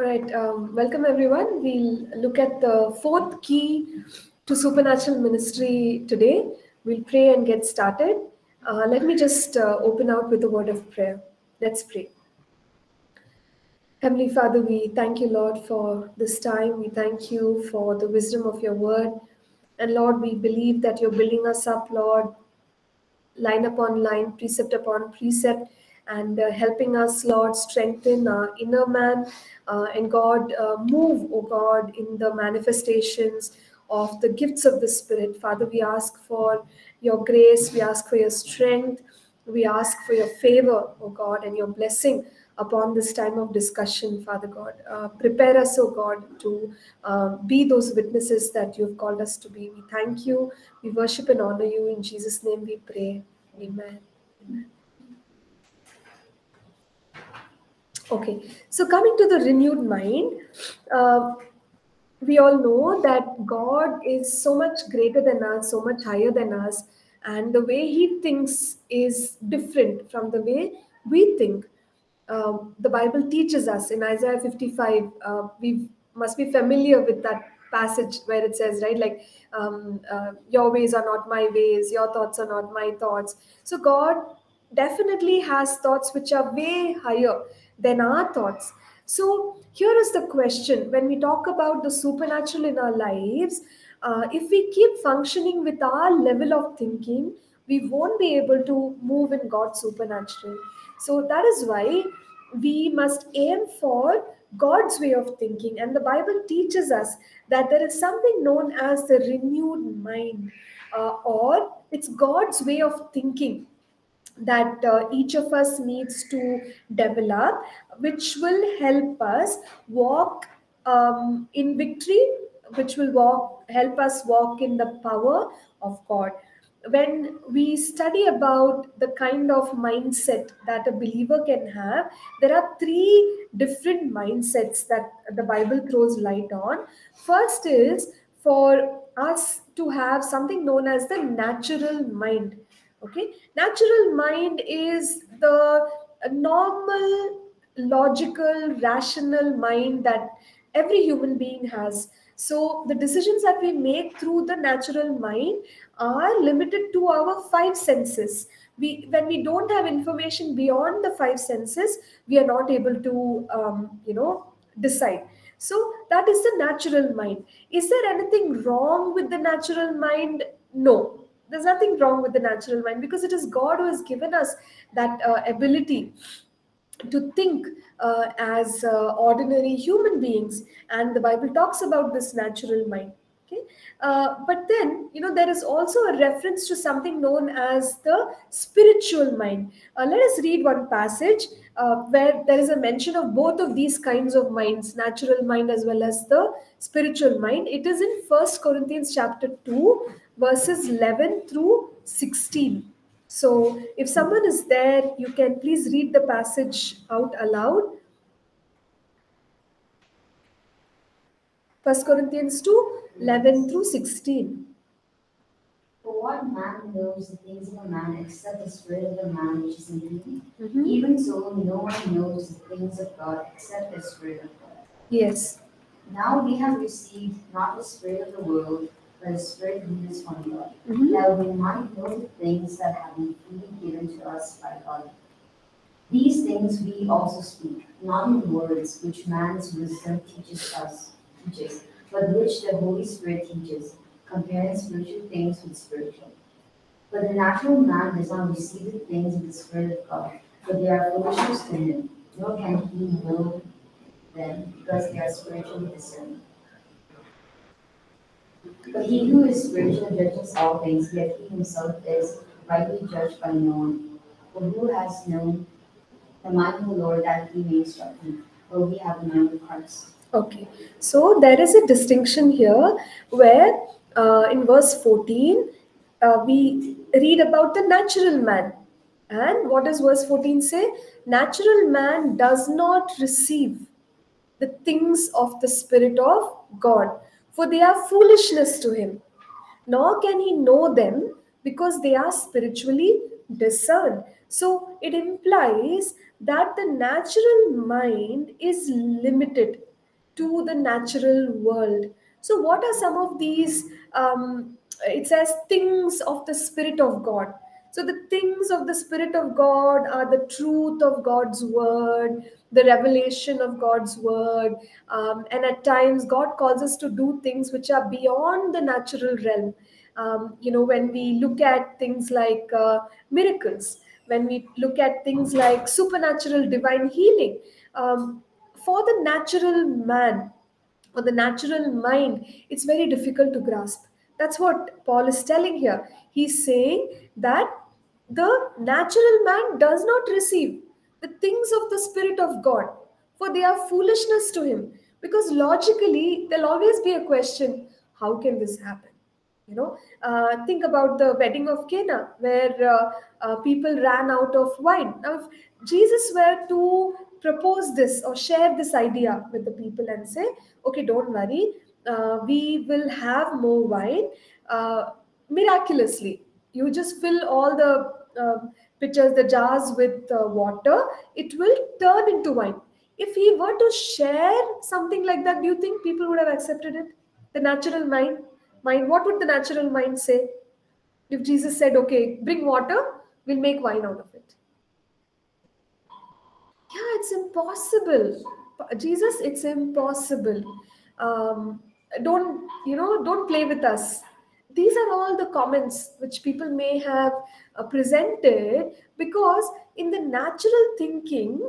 All right, welcome everyone. We'll look at the fourth key to supernatural ministry today. We'll pray and get started. Let me just open out with a word of prayer. Let's pray. Heavenly Father, we thank you, Lord, for this time. We thank you for the wisdom of your word. And Lord, we believe that you're building us up, Lord, line upon line, precept upon precept, and helping us, Lord, strengthen our inner man, and God, move, oh God, in the manifestations of the gifts of the Spirit. Father, we ask for your grace, we ask for your strength, we ask for your favor, oh God, and your blessing upon this time of discussion, Father God. Prepare us, oh God, to be those witnesses that you've called us to be. We thank you, we worship and honor you. In Jesus' name we pray, amen. Amen. Okay, so coming to the renewed mind, we all know that God is so much greater than us, so much higher than us, and the way he thinks is different from the way we think. The Bible teaches us in Isaiah 55, we must be familiar with that passage where it says, right, like, your ways are not my ways, your thoughts are not my thoughts. So God definitely has thoughts which are way higher than our thoughts. So here is the question. When we talk about the supernatural in our lives, if we keep functioning with our level of thinking, we won't be able to move in God's supernatural. So that is why we must aim for God's way of thinking. And the Bible teaches us that there is something known as the renewed mind, or it's God's way of thinking that each of us needs to develop, which will help us walk in victory, which will help us walk in the power of God. When we study about the kind of mindset that a believer can have, there are three different mindsets that the Bible throws light on. First is for us to have something known as the natural mind. Okay, natural mind is the normal, logical, rational mind that every human being has. So the decisions that we make through the natural mind are limited to our five senses. When we don't have information beyond the five senses, we are not able to, decide. So that is the natural mind. Is there anything wrong with the natural mind? No. There's nothing wrong with the natural mind, because it is God who has given us that ability to think as ordinary human beings. And the Bible talks about this natural mind. Okay? But then, there is also a reference to something known as the spiritual mind. Let us read one passage where there is a mention of both of these kinds of minds, natural mind as well as the spiritual mind. It is in 1 Corinthians chapter 2. Verses 11 through 16. So if someone is there, you can please read the passage out aloud. 1 Corinthians 2, 11 through 16. For what man knows the things of a man except the spirit of the man which is in him? Even so, no one knows the things of God except the spirit of God. Yes. Now we have received not the spirit of the world, by the Spirit who is from God, that we might know the things that have been freely given to us by God. These things we also speak, not in words which man's wisdom teaches, but which the Holy Spirit teaches, comparing spiritual things with spiritual. But the natural man does not receive the things of the Spirit of God, for they are foolishness to him, nor can he know them, because they are spiritually discerned. But he who is spiritual judges all things, yet he himself is rightly judged by no one. For who has known the mind of the Lord that he may instruct him? For we have the mind of Christ. Okay, so there is a distinction here where in verse 14, we read about the natural man. And what does verse 14 say? Natural man does not receive the things of the Spirit of God, for they are foolishness to him, nor can he know them, because they are spiritually discerned. So it implies that the natural mind is limited to the natural world. So what are some of these? It says things of the Spirit of God. So the things of the Spirit of God are the truth of God's word, the revelation of God's word. And at times, God calls us to do things which are beyond the natural realm. When we look at things like miracles, when we look at things like supernatural divine healing, for the natural man or the natural mind, it's very difficult to grasp. That's what Paul is telling here. He's saying that the natural man does not receive the things of the Spirit of God, for they are foolishness to him. Because logically, there'll always be a question, how can this happen? Think about the wedding of Cana, where people ran out of wine. Now, if Jesus were to propose this or share this idea with the people and say, okay, don't worry, we will have more wine miraculously. You just fill all the pitchers, the jars with water, it will turn into wine. If he were to share something like that, do you think people would have accepted it? The natural mind, what would the natural mind say? If Jesus said, okay, bring water, we'll make wine out of it. Yeah, it's impossible. Jesus, it's impossible. Don't play with us. These are all the comments which people may have presented, because in the natural thinking,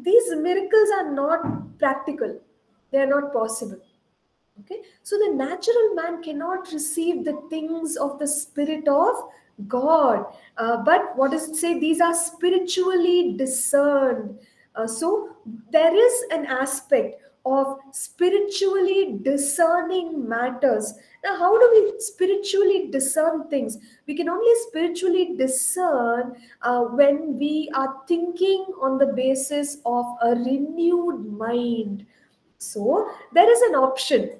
these miracles are not practical. They are not possible. Okay? So the natural man cannot receive the things of the Spirit of God. But what does it say? These are spiritually discerned. So there is an aspect of spiritually discerning matters. Now, how do we spiritually discern things? We can only spiritually discern when we are thinking on the basis of a renewed mind. So, there is an option.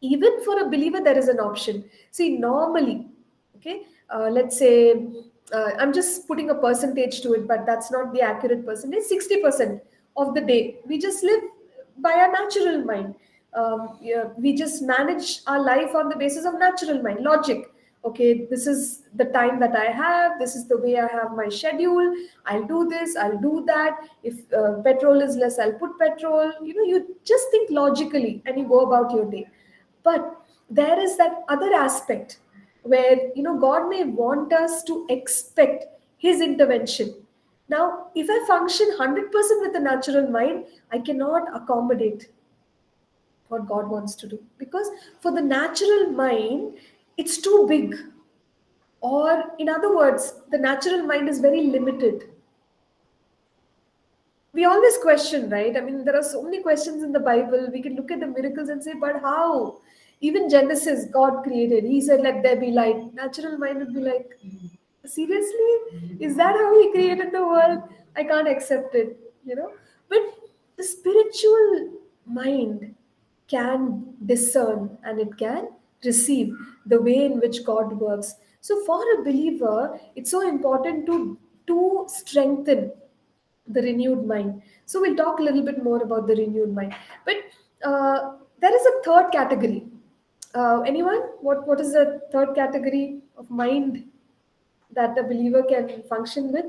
Even for a believer, there is an option. See, normally, okay, let's say, I'm just putting a percentage to it, but that's not the accurate percentage. 60% of the day, we just live by our natural mind. We just manage our life on the basis of natural mind, logic. Okay, this is the time that I have. This is the way I have my schedule. I'll do this, I'll do that. If petrol is less, I'll put petrol. You just think logically and you go about your day. But there is that other aspect where, God may want us to expect His intervention. Now, if I function 100% with the natural mind, I cannot accommodate what God wants to do. Because for the natural mind, it's too big. Or in other words, the natural mind is very limited. We always question, right? I mean, there are so many questions in the Bible. We can look at the miracles and say, but how? Even Genesis, God created. He said, let there be light. Natural mind would be like, seriously? Is that how He created the world? I can't accept it, But the spiritual mind can discern and it can receive the way in which God works. So for a believer, it's so important to strengthen the renewed mind. So we'll talk a little bit more about the renewed mind. But there is a third category. Anyone? What is the third category of mind that a believer can function with?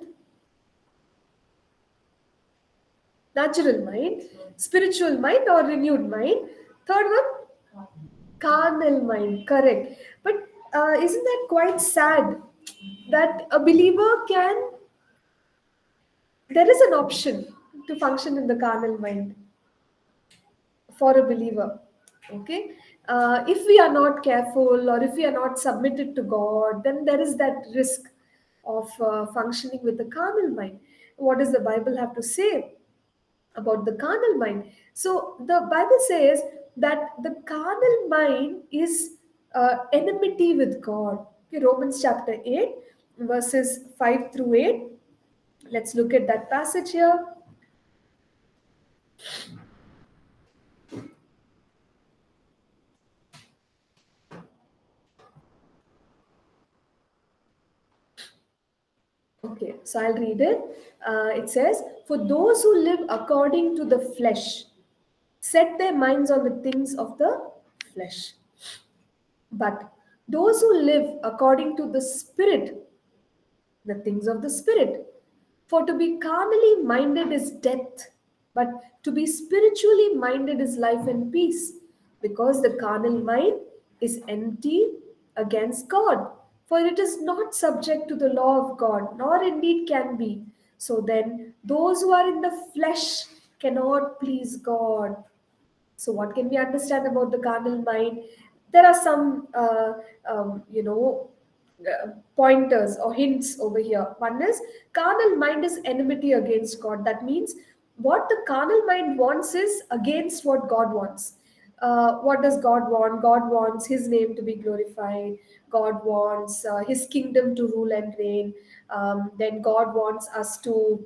Natural mind, spiritual mind or renewed mind. Third one, carnal mind, correct. But isn't that quite sad that a believer there is an option to function in the carnal mind for a believer, okay? If we are not careful or if we are not submitted to God, then there is that risk of functioning with the carnal mind. What does the Bible have to say about the carnal mind? So the Bible says that the carnal mind is enmity with God. Okay, Romans chapter 8, verses 5 through 8. Let's look at that passage here. Okay, so I'll read it. It says, for those who live according to the flesh set their minds on the things of the flesh. But those who live according to the Spirit, the things of the Spirit. For to be carnally minded is death, but to be spiritually minded is life and peace, because the carnal mind is enmity against God, for it is not subject to the law of God, nor indeed can be. So then, those who are in the flesh cannot please God. So what can we understand about the carnal mind? There are some, pointers or hints over here. One is, carnal mind is enmity against God. That means what the carnal mind wants is against what God wants. What does God want? God wants His name to be glorified. God wants His kingdom to rule and reign. Then God wants us to,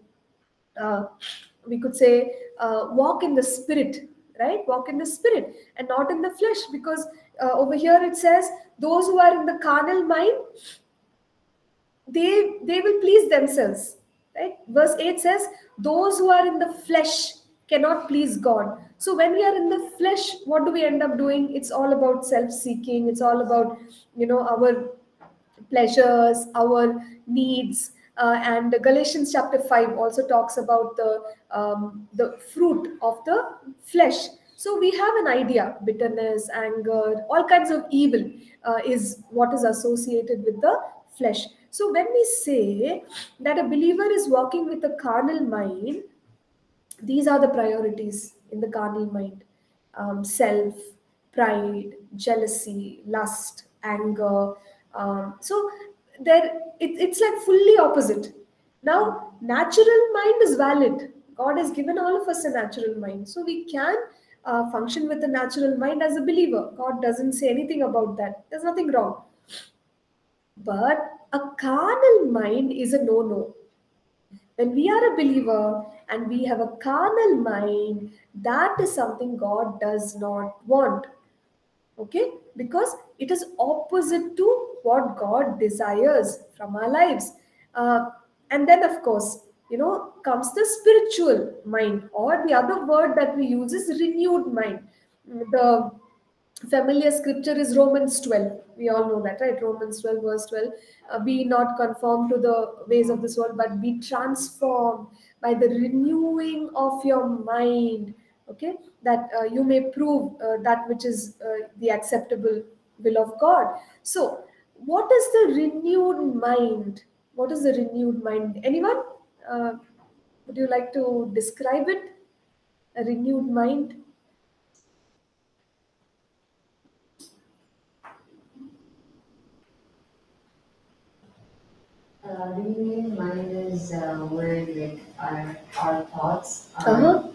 we could say, walk in the Spirit, right? Walk in the Spirit and not in the flesh, because over here it says, those who are in the carnal mind, they will please themselves, right? Verse 8 says, those who are in the flesh cannot please God. So when we are in the flesh, what do we end up doing? It's all about self-seeking. It's all about, our pleasures, our needs. And Galatians chapter 5 also talks about the fruit of the flesh. So we have an idea, bitterness, anger, all kinds of evil is what is associated with the flesh. So when we say that a believer is walking with a carnal mind, these are the priorities in the carnal mind. Self, pride, jealousy, lust, anger. So there, it's like fully opposite. Now, natural mind is valid. God has given all of us a natural mind. So we can function with a natural mind as a believer. God doesn't say anything about that. There's nothing wrong. But a carnal mind is a no-no. When we are a believer and we have a carnal mind, that is something God does not want. Okay? Because it is opposite to what God desires from our lives. And then, of course, comes the spiritual mind, or the other word that we use is renewed mind. The familiar scripture is Romans 12. We all know that, right? Romans 12, verse 12. Be not conformed to the ways of this world, but be transformed by the renewing of your mind. Okay? That you may prove that which is the acceptable will of God. So, what is the renewed mind? What is the renewed mind? Anyone? Would you like to describe it? A renewed mind? Renewed mind is where like our thoughts are,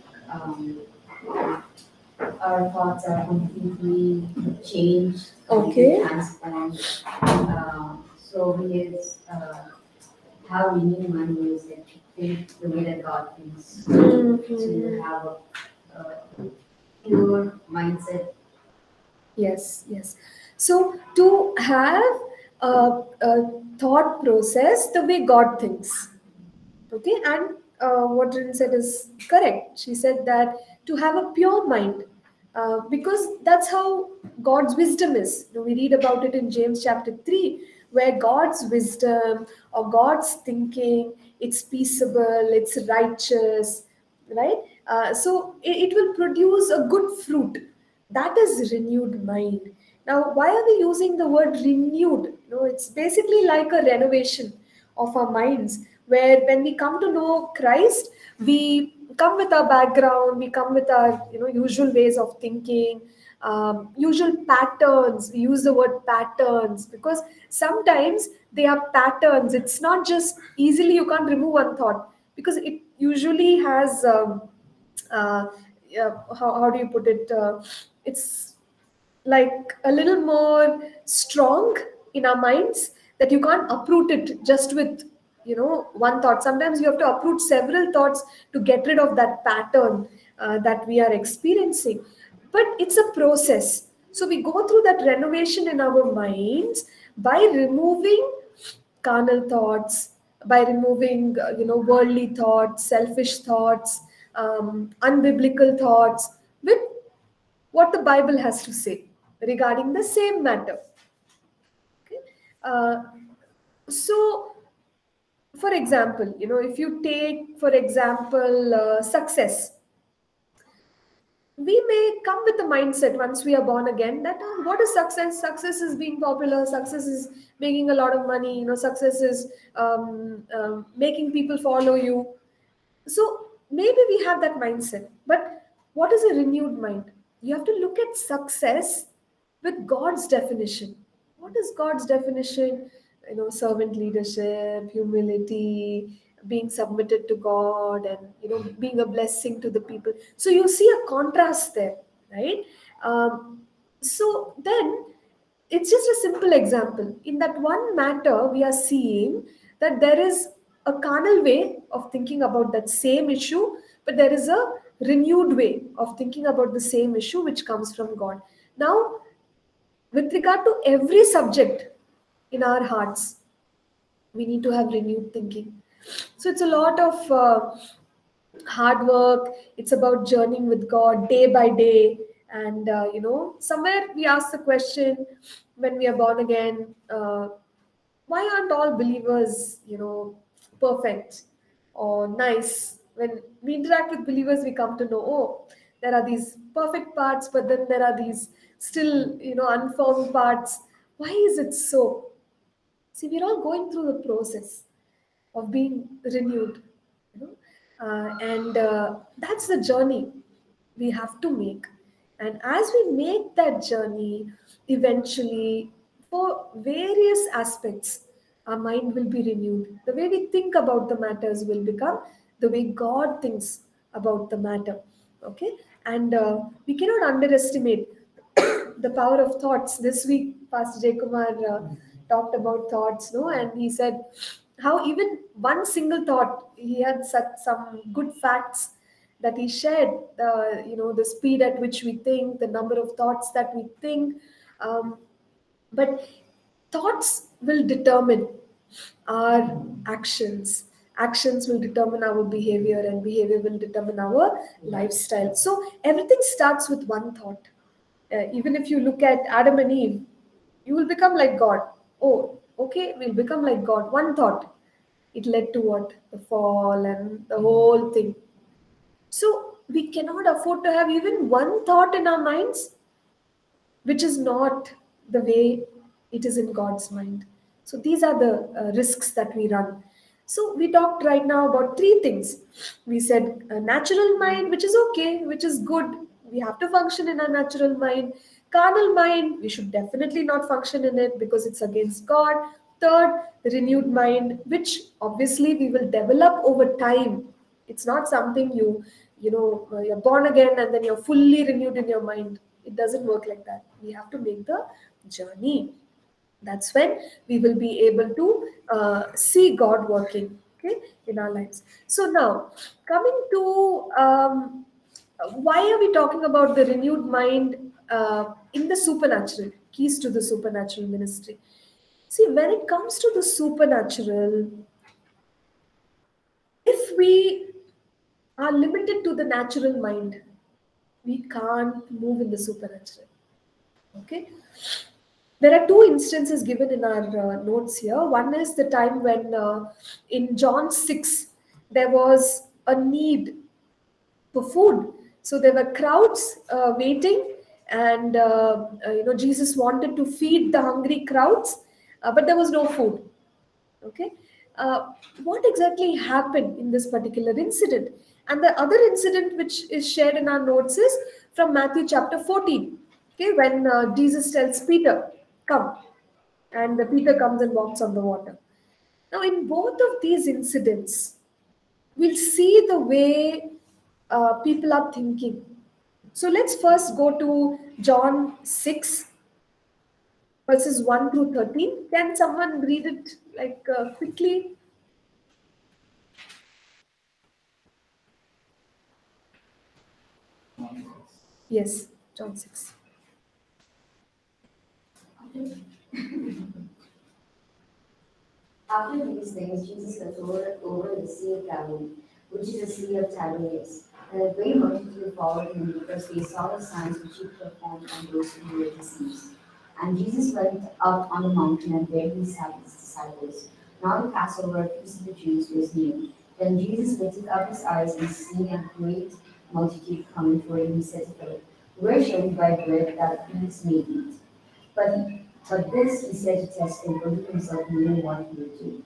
our thoughts are completely changed, completely transformed. So we have renewed mind is that the way that God thinks, to have a pure mindset. Yes, yes. So to have a thought process the way God thinks. Okay, and what Rin said is correct. She said that to have a pure mind, because that's how God's wisdom is. We read about it in James chapter 3, where God's wisdom or God's thinking, it's peaceable, it's righteous, right? So it will produce a good fruit. That is renewed mind. Now, why are we using the word renewed? It's basically like a renovation of our minds, where when we come to know Christ, we come with our background, we come with our usual ways of thinking, usual patterns. We use the word patterns because sometimes they are patterns. It's not just easily you can't remove one thought, because it usually has how do you put it, it's like a little more strong in our minds that you can't uproot it just with one thought. Sometimes you have to uproot several thoughts to get rid of that pattern that we are experiencing. But it's a process. So we go through that renovation in our minds by removing carnal thoughts, by removing, worldly thoughts, selfish thoughts, unbiblical thoughts, with what the Bible has to say regarding the same matter. Okay? So, for example, you know, if you take, for example, success, we may come with the mindset once we are born again that what is success? Success is being popular, success is making a lot of money, you know, success is making people follow you. So maybe we have that mindset, but what is a renewed mind? You have to look at success with God's definition. What is God's definition? You know, servant leadership, humility, being submitted to God, and, you know, being a blessing to the people. So you see a contrast there, right? So then it's just a simple example. In that one matter, we are seeing that there is a carnal way of thinking about that same issue, but there is a renewed way of thinking about the same issue which comes from God. Now, with regard to every subject in our hearts, we need to have renewed thinking. So it's a lot of hard work. It's about journeying with God day by day. And, you know, somewhere we ask the question when we are born again, why aren't all believers, you know, perfect or nice? When we interact with believers, we come to know, oh, there are these perfect parts, but then there are these still, you know, unformed parts. Why is it so? See, we're all going through the process of being renewed, you know? And that's the journey we have to make. And as we make that journey, eventually, for various aspects, our mind will be renewed. The way we think about the matters will become the way God thinks about the matter, okay? And we cannot underestimate the power of thoughts. This week, Pastor Jaykumar talked about thoughts, no? And he said how even one single thought, he had some good facts that he shared, you know, the speed at which we think, the number of thoughts that we think. But thoughts will determine our actions. Actions will determine our behavior, and behavior will determine our lifestyle. So everything starts with one thought. Even if you look at Adam and Eve, you will become like God. Oh, okay, we'll become like God. One thought. It led to what? The fall and the whole thing. So we cannot afford to have even one thought in our minds, which is not the way it is in God's mind. So these are the risks that we run. So we talked right now about three things. We said a natural mind, which is okay, which is good. We have to function in our natural mind. Carnal mind, we should definitely not function in it because it's against God. Third, renewed mind, which obviously we will develop over time. It's not something you know, you're born again and then you're fully renewed in your mind. It doesn't work like that. We have to make the journey. That's when we will be able to see God working, okay, in our lives. So now, coming to why are we talking about the renewed mind in the supernatural, keys to the supernatural ministry? See, when it comes to the supernatural, if we are limited to the natural mind, we can't move in the supernatural, okay? There are two instances given in our notes here. One is the time when in John 6, there was a need for food. So there were crowds waiting, and you know, Jesus wanted to feed the hungry crowds, but there was no food. Okay, what exactly happened in this particular incident? And the other incident which is shared in our notes is from Matthew chapter 14, okay, when Jesus tells Peter, come, and Peter comes and walks on the water. Now, in both of these incidents, we'll see the way people are thinking. So let's first go to John 6, verses 1 through 13. Can someone read it like quickly? Yes, John 6. After these things, Jesus had over the Sea of Galilee, which is the Sea of Tiberias. Raymer threw forward and later says solid signs which he performed on those who were diseased. And Jesus went up on the mountain, and there he sat with his disciples. Now the Passover feast of the Jews was near. Then Jesus lifted up his eyes, and seeing a great multitude coming toward him, he said to Philip, "Where shall we buy bread that these may eat?" But this he said to test him, for he himself knew what he would do.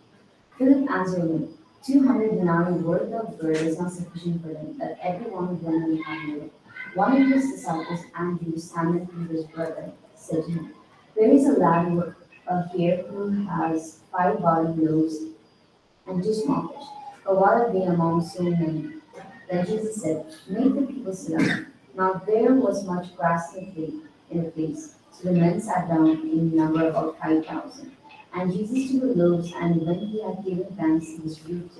Philip answered him, 200 denarii worth of bread is not sufficient for them, that every one of them may have more. One of his disciples, Andrew, Simon Peter's brother, said to him, "There is a lad here who has 5 barley loaves and 2 small fish, but what are they among so many?" Then Jesus said, "Make the people sit down." Now there was much grass in the place, so the men sat down in the number of about 5,000. And Jesus took the loaves, and when he had given thanks, he distributed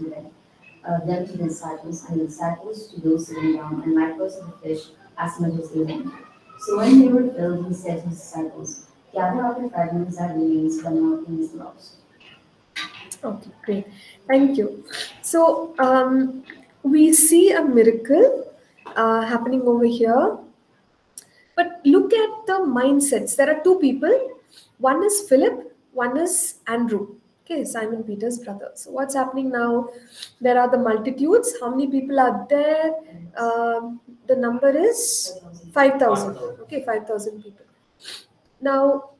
to them to the disciples, and the disciples to those sitting down, and likewise of the fish, as much as they wanted. So when they were filled, he said to his disciples, "Gather up the fragments that remain, so nothing is lost." Okay, great. Thank you. So we see a miracle happening over here. But look at the mindsets. There are two people. One is Philip, one is Andrew. Okay, Simon Peter's brother. So what's happening now? There are the multitudes. How many people are there? The number is 5,000. Okay, 5,000 people. Now,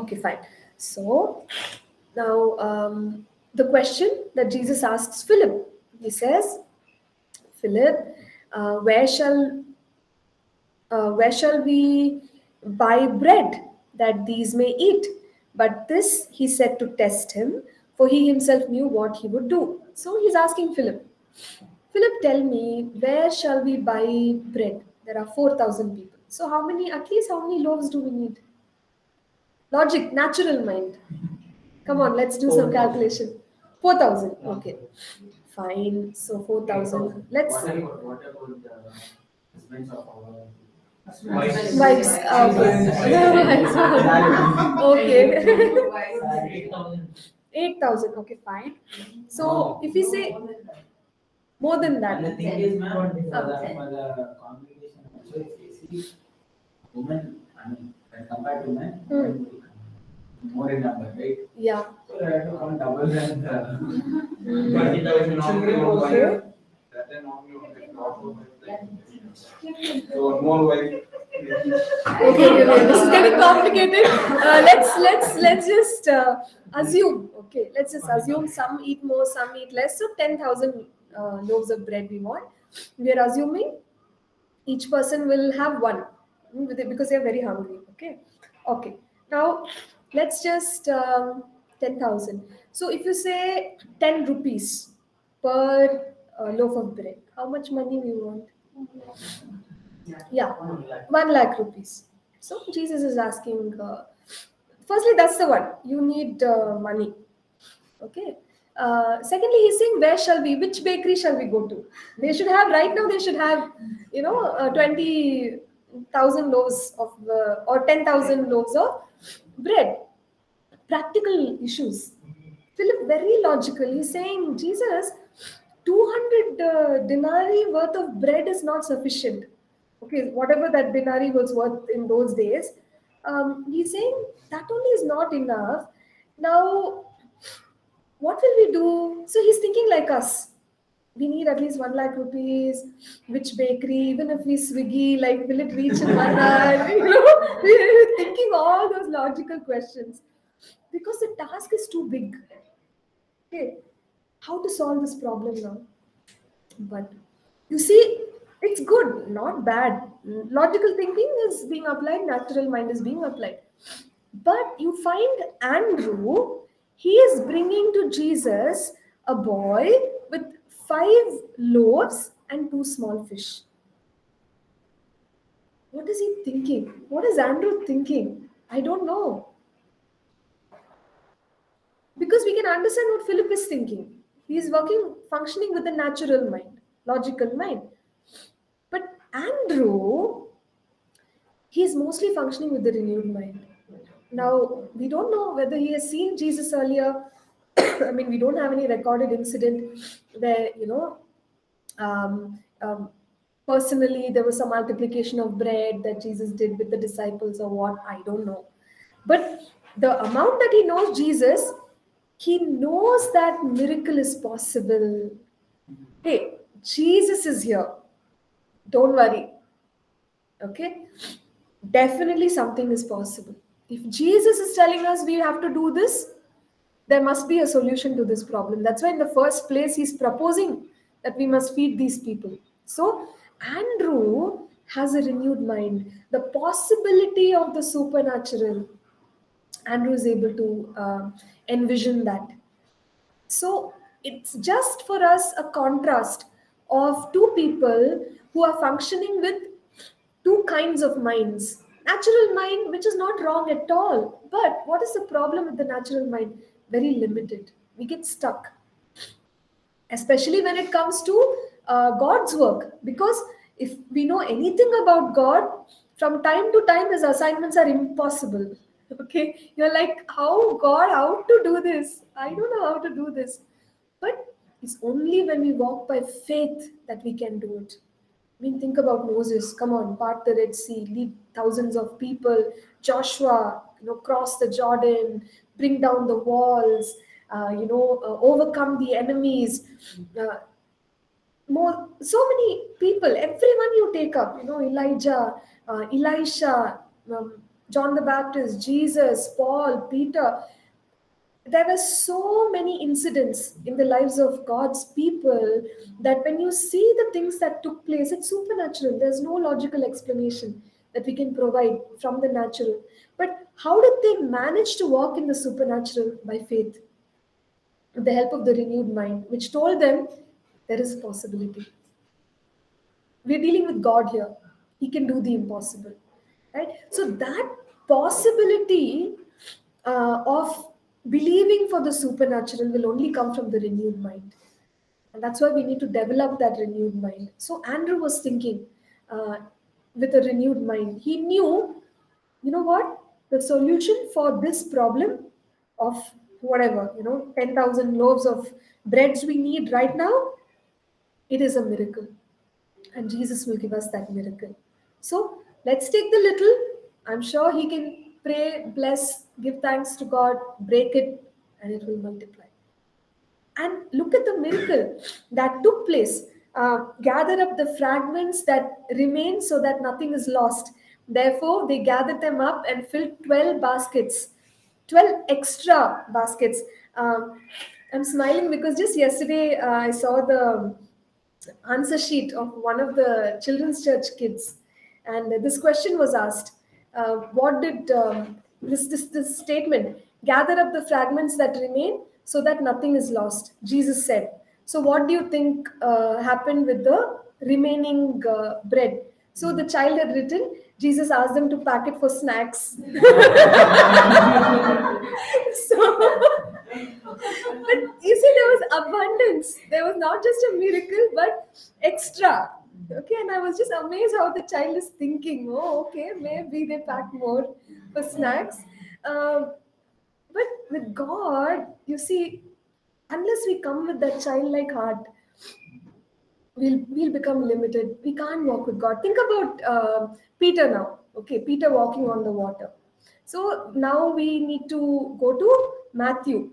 okay, fine. So now the question that Jesus asks Philip, he says, "Philip, where shall we buy bread that these may eat?" But this he said to test him, for he himself knew what he would do. So he's asking Philip, "Philip, tell me, where shall we buy bread?" There are 4,000 people. So at least how many loaves do we need? Logic, natural mind. Come on, let's do some calculation. 4,000. Okay, fine. So 4,000. Let's. What about the husbands of our wives? Wives. Okay. 8,000. Okay, fine. So if we say more than that. The thing is, ma'am, for the congregation, also if we see women, I mean, when compared to men. More in number, right? Yeah. So I had to count double than Okay, this is getting complicated. Let's just assume. Okay, let's just assume some eat more, some eat less. So 10,000 loaves of bread we want. We are assuming each person will have one because they are very hungry. Okay. Okay. Now. Let's just 10,000. So if you say 10 rupees per loaf of bread, how much money we want? Yeah, 1 lakh rupees. So Jesus is asking, firstly, that's the one. You need money. Okay. Secondly, he's saying, which bakery shall we go to? Right now they should have, 20,000 loaves of, or 10,000 loaves of bread. Practical issues. Philip, very logical. He's saying, Jesus, 200 denarii worth of bread is not sufficient. Okay, whatever that denarii was worth in those days. He's saying, that only is not enough. Now, what will we do? So he's thinking like us. We need at least 1 lakh rupees. Which bakery? Even if we Swiggy, like, will it reach in 1 hour? We're thinking all those logical questions because the task is too big. Okay, how to solve this problem now? But you see, it's good, not bad. Logical thinking is being applied. Natural mind is being applied. But you find Andrew, he is bringing to Jesus a boy with 5 loaves and 2 small fish. What is he thinking? What is Andrew thinking? I don't know. Because we can understand what Philip is thinking. He is functioning with a natural mind, logical mind. Andrew, he's mostly functioning with the renewed mind. Now, we don't know whether he has seen Jesus earlier. I mean, we don't have any recorded incident where, you know, personally, there was some multiplication of bread that Jesus did with the disciples or what, I don't know. But the amount that he knows Jesus, he knows that miracle is possible. Hey, Jesus is here. Don't worry. Okay? Definitely something is possible. If Jesus is telling us we have to do this, there must be a solution to this problem. That's why in the first place, he's proposing that we must feed these people. So Andrew has a renewed mind. The possibility of the supernatural, Andrew is able to envision that. So it's just for us a contrast of two people who are functioning with two kinds of minds. Natural mind, which is not wrong at all. But what is the problem with the natural mind? Very limited. We get stuck. Especially when it comes to God's work. Because if we know anything about God, from time to time his assignments are impossible. Okay? You're like, how God, how to do this? I don't know how to do this. But it's only when we walk by faith that we can do it. I mean, think about Moses. Come on, part the Red Sea, lead thousands of people. Joshua, you know, cross the Jordan, bring down the walls, you know, overcome the enemies. So many people, everyone you take up, you know, Elijah, Elisha, John the Baptist, Jesus, Paul, Peter. There were so many incidents in the lives of God's people that when you see the things that took place, it's supernatural. There's no logical explanation that we can provide from the natural. But how did they manage to walk in the supernatural? By faith, with the help of the renewed mind, which told them there is a possibility. We're dealing with God here. He can do the impossible. Right? So that possibility of believing for the supernatural will only come from the renewed mind. And that's why we need to develop that renewed mind. So Andrew was thinking with a renewed mind. He knew, you know what, the solution for this problem of whatever, you know, 10,000 loaves of breads we need right now, it is a miracle. And Jesus will give us that miracle. So let's take the little. I'm sure he can pray, bless, give thanks to God, break it, and it will multiply. And look at the miracle that took place. Gather up the fragments that remain so that nothing is lost. Therefore, they gathered them up and filled 12 baskets, 12 extra baskets. I'm smiling because just yesterday I saw the answer sheet of one of the children's church kids. And this question was asked. What did this statement, gather up the fragments that remain so that nothing is lost, Jesus said. So what do you think happened with the remaining bread? So the child had written, Jesus asked them to pack it for snacks. But you see, there was abundance. There was not just a miracle, but extra. Okay, and I was just amazed how the child is thinking, oh, okay, maybe they pack more for snacks. But with God, you see, unless we come with that childlike heart, we'll become limited. We can't walk with God. Think about Peter now. Okay, Peter walking on the water. So now we need to go to Matthew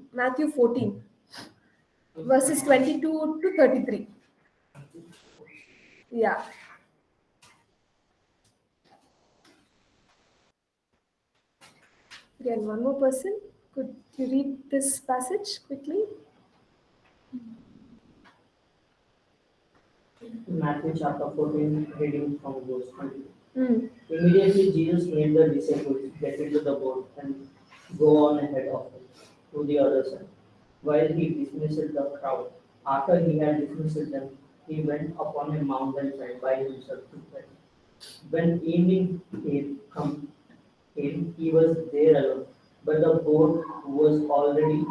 14, verses 22 to 33. Yeah. Again, one more person. Could you read this passage quickly? Matthew chapter 14, reading from verse 20. Immediately Jesus made the disciples get into the boat and go on ahead of him to the other side, while he dismissed the crowd. After he had dismissed them, he went upon a mountainside by himself to pray. When evening came, he was there alone, but the boat was already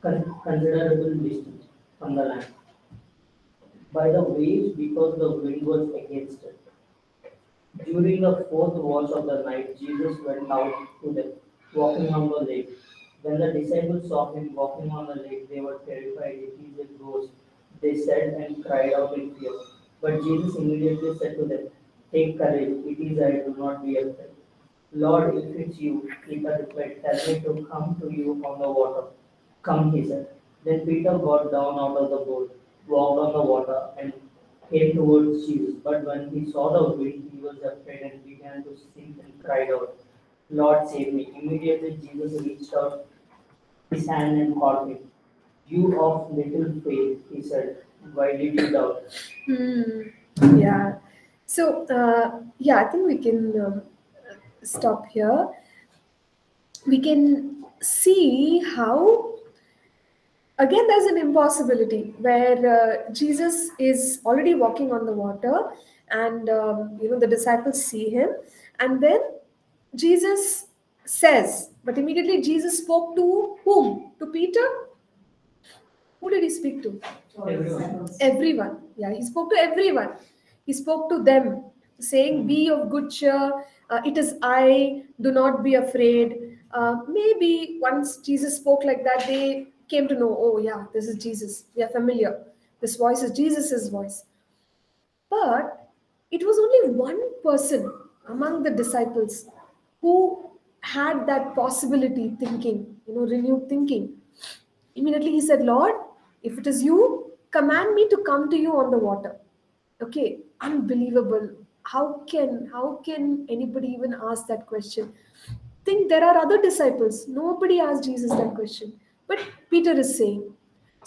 considerable distance from the land. by the waves because the wind was against it. During the fourth watch of the night, Jesus went out to them, walking on the lake. When the disciples saw him walking on the lake, they were terrified. It is a ghost, they said, and cried out in fear. But Jesus immediately said to them, "Take courage, it is I, do not be afraid." "Lord, if it's you," Peter replied, "tell me to come to you on the water." "Come," he said. Then Peter got down out of the boat, walked on the water, and came towards Jesus. But when he saw the wind, he was afraid and began to sink and cried out, "Lord, save me." Immediately Jesus reached out his hand and called him. "You of little faith," he said, "why did you doubt?" Yeah. So, I think we can stop here. We can see how, again, there's an impossibility where Jesus is already walking on the water and, the disciples see him. And then Jesus says, but immediately Jesus spoke to whom? To Peter? Who did he speak to? Everyone. Yeah, he spoke to everyone. He spoke to them, saying, "Be of good cheer. It is I. Do not be afraid." Maybe once Jesus spoke like that, they came to know, "Oh yeah, this is Jesus. We are familiar. This voice is Jesus's voice." But it was only one person among the disciples who had that possibility thinking, renewed thinking. Immediately he said, "Lord, if it is you, command me to come to you on the water." Okay, unbelievable. How can anybody even ask that question? Think there are other disciples. Nobody asked Jesus that question. But Peter is saying.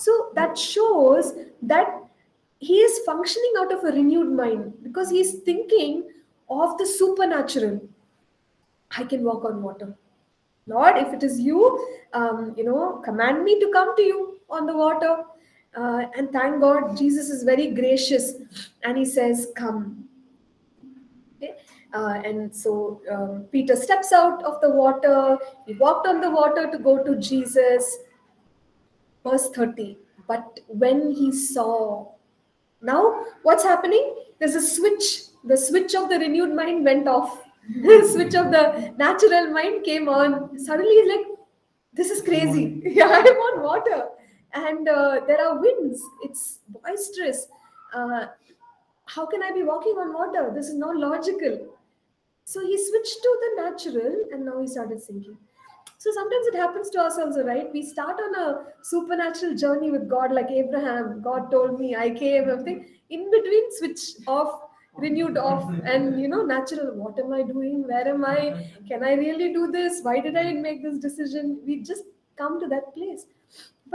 So that shows that he is functioning out of a renewed mind because he is thinking of the supernatural. "I can walk on water. Lord, if it is you, command me to come to you on the water." And thank God, Jesus is very gracious and he says, "Come." Okay? And so Peter steps out of the water. He walked on the water to go to Jesus. Verse 30. But when he saw. Now, what's happening? There's a switch. The switch of the renewed mind went off. The switch of the natural mind came on. Suddenly, he's like, "This is crazy. Yeah, I'm on water. And there are winds. It's boisterous. How can I be walking on water? This is not logical." So he switched to the natural and now he started sinking. So sometimes it happens to us also, right? We start on a supernatural journey with God, like Abraham. "God told me, I came." Everything. In between, switch off, renewed off, and natural. "What am I doing? Where am I? Can I really do this? Why did I make this decision?" We just come to that place.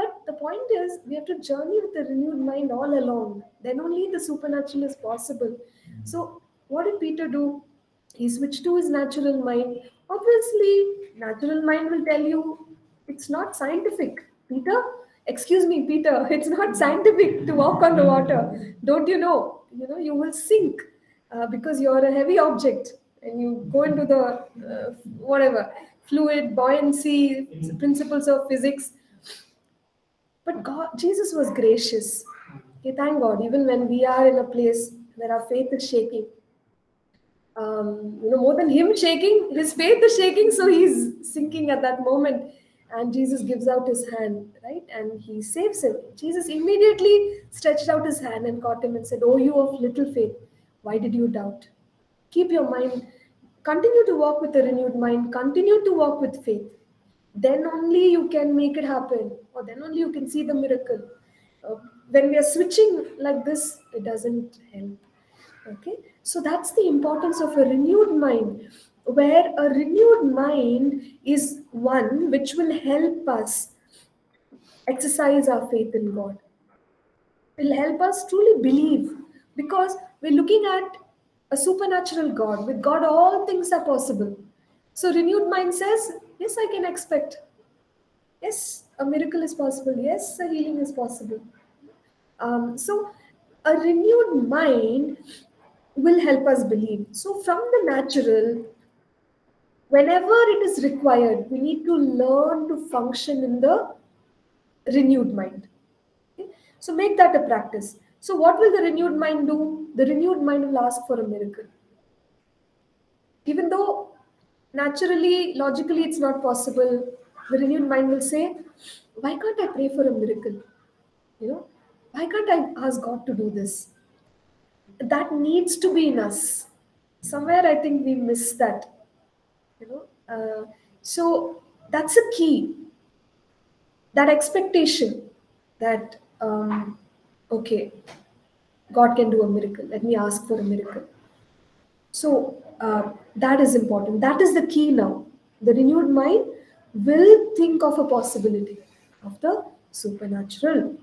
But the point is, we have to journey with a renewed mind all along. Then only the supernatural is possible. So what did Peter do? He switched to his natural mind. Obviously, natural mind will tell you, it's not scientific. Peter, it's not scientific to walk on the water. Don't you know? You will sink because you're a heavy object and you go into the fluid, buoyancy, principles of physics. But God, Jesus was gracious. Okay, thank God, even when we are in a place where our faith is shaking, more than him shaking, his faith is shaking, so he's sinking at that moment. And Jesus gives out his hand, right? And he saves him. Jesus immediately stretched out his hand and caught him and said, "Oh, you of little faith, why did you doubt?" Keep your mind, continue to walk with a renewed mind, continue to walk with faith. Then only you can make it happen, or then only you can see the miracle. When we are switching like this, it doesn't help. Okay, so that's the importance of a renewed mind, where a renewed mind is one which will help us exercise our faith in God. It will help us truly believe, because we're looking at a supernatural God. With God, all things are possible. So renewed mind says, "Yes, I can expect. Yes, a miracle is possible. Yes, a healing is possible." So a renewed mind will help us believe. So from the natural, whenever it is required, we need to learn to function in the renewed mind. Okay? So make that a practice. So what will the renewed mind do? The renewed mind will ask for a miracle. Even though naturally, logically, it's not possible, the renewed mind will say, why can't I pray for a miracle? You know, why can't I ask God to do this? That needs to be in us. Somewhere I think we miss that. You know, so that's a key. That expectation that, okay, God can do a miracle. Let me ask for a miracle. So that is important. That is the key now. The renewed mind will think of a possibility of the supernatural. You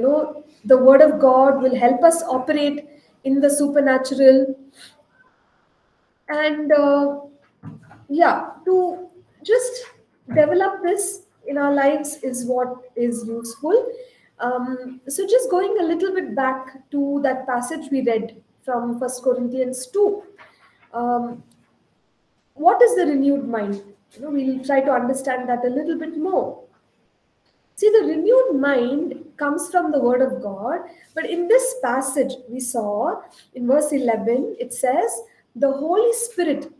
know, the word of God will help us operate in the supernatural. And to just develop this in our lives is what is useful. So just going a little bit back to that passage we read from 1 Corinthians 2. What is the renewed mind? You know, we'll try to understand that a little bit more. See, the renewed mind comes from the word of God. But in this passage we saw in verse 11, it says, the Holy Spirit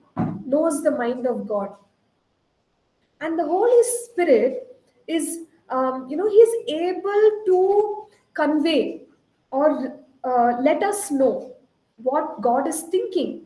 knows the mind of God. And the Holy Spirit is, he is able to convey or let us know what God is thinking.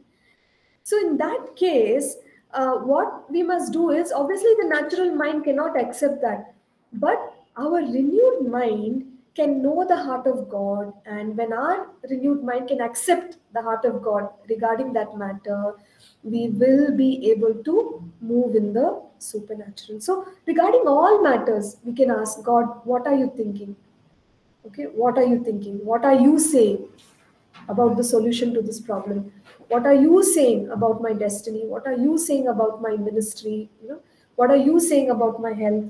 So in that case, what we must do is, obviously the natural mind cannot accept that. But our renewed mind can know the heart of God. And when our renewed mind can accept the heart of God regarding that matter, we will be able to move in the supernatural. So regarding all matters, we can ask God, what are you thinking? Okay, what are you thinking? What are you saying about the solution to this problem? What are you saying about my destiny? What are you saying about my ministry? You know, what are you saying about my health?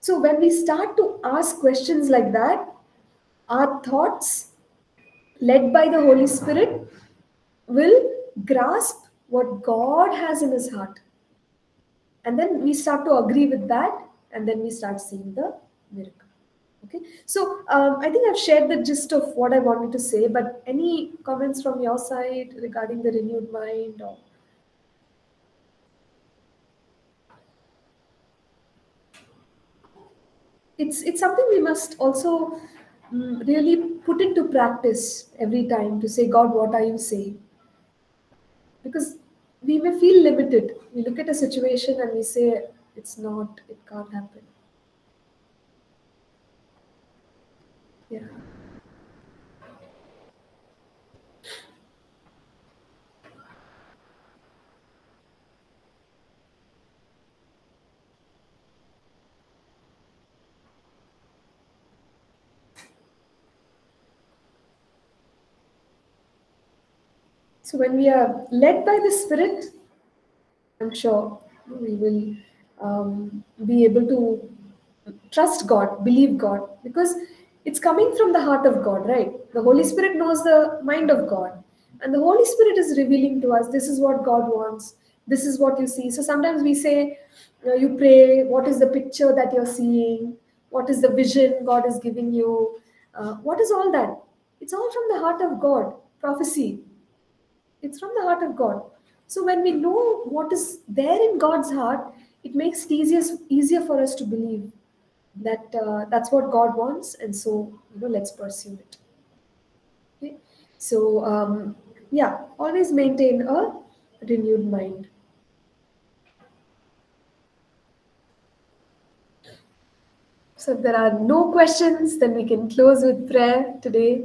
So when we start to ask questions like that, our thoughts, led by the Holy Spirit, will grasp what God has in his heart. And then we start to agree with that, and then we start seeing the miracle. Okay. So I think I've shared the gist of what I wanted to say, but any comments from your side regarding the renewed mind? Or it's something we must also really put into practice every time, to say, God, what are you saying? Because we may feel limited. We look at a situation and we say, it's not, it can't happen. Yeah. So when we are led by the Spirit, I'm sure we will be able to trust God, believe God, because it's coming from the heart of God, right? The Holy Spirit knows the mind of God, and the Holy Spirit is revealing to us, this is what God wants, this is what you see. So sometimes we say, you pray, what is the picture that you're seeing? What is the vision God is giving you? What is all that? It's all from the heart of God, prophecy. It's from the heart of God. So when we know what is there in God's heart, it makes it easier for us to believe that that's what God wants, and so, you know, let's pursue it. Okay? So always maintain a renewed mind. So if there are no questions, then we can close with prayer today.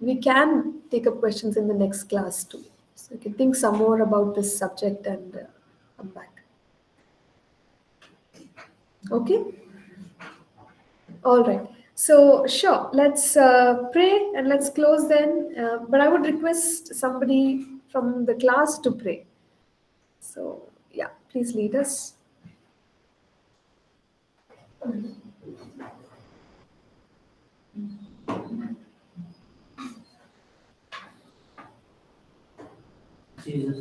We can take up questions in the next class too. So you can think some more about this subject and come back. Okay? All right. So sure, let's pray and let's close then. But I would request somebody from the class to pray. So yeah, please lead us. Jesus,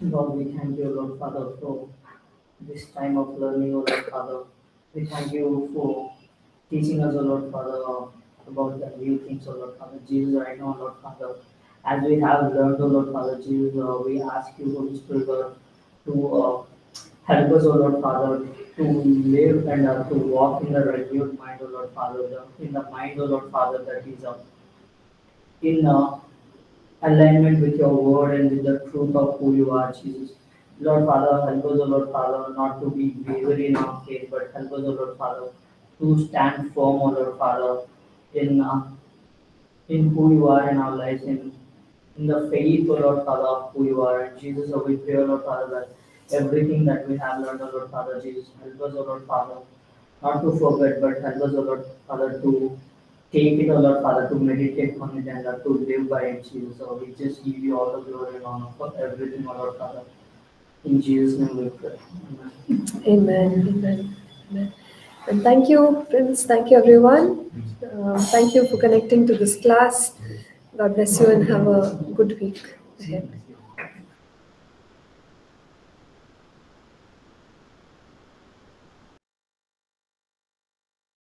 Lord, we thank you, Lord Father, for this time of learning, Lord Father. We thank you for teaching us, O Lord Father, about the new things, O Lord Father. Jesus, right now, O Lord Father, as we have learned, O Lord Father, Jesus, we ask you, Holy Spirit, to help us, O Lord Father, to live and to walk in the renewed mind, O Lord Father, in the mind, O Lord Father, that is in alignment with your word and with the truth of who you are, Jesus. Lord Father, help us, O Lord Father, not to be wavery in our faith, but help us, O Lord Father, to stand firm, O Lord Father, in who you are in our lives, in the faith, O Lord Father, of who you are. And Jesus, we pray, O Lord Father, that everything that we have learned, O Lord Father, Jesus, help us, O Lord Father, not to forget, but help us, O Lord Father, to take it, O Lord Father, to meditate on it and to live by it, Jesus. So we just give you all the glory and honor for everything, O Lord Father. In Jesus' name we pray. Amen. Amen. Amen. And thank you, Prince. Thank you, everyone. Thank you for connecting to this class. God bless you and have a good week ahead.